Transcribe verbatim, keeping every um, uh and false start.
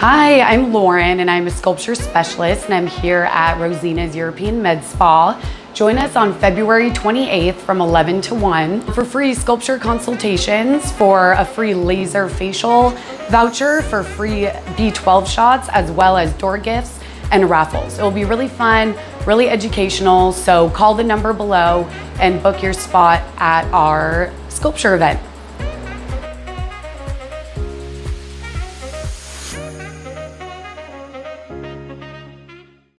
Hi, I'm Lauren and I'm a SculpSure specialist and I'm here at Rosina's European Med Spa. Join us on February twenty-eighth from eleven to one for free SculpSure consultations, for a free laser facial voucher, for free B twelve shots, as well as door gifts and raffles. It will be really fun, really educational, so call the number below and book your spot at our SculpSure event.